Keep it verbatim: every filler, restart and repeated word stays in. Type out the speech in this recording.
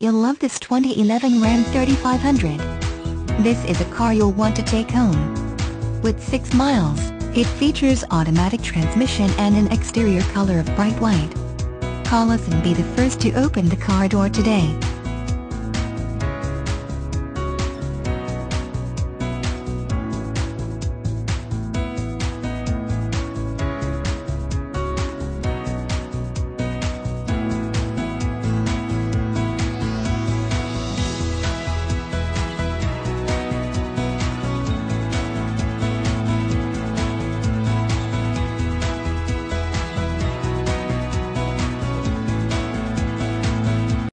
You'll love this twenty eleven Ram thirty-five hundred. This is a car you'll want to take home. With six miles, it features automatic transmission and an exterior color of bright white. Call us and be the first to open the car door today.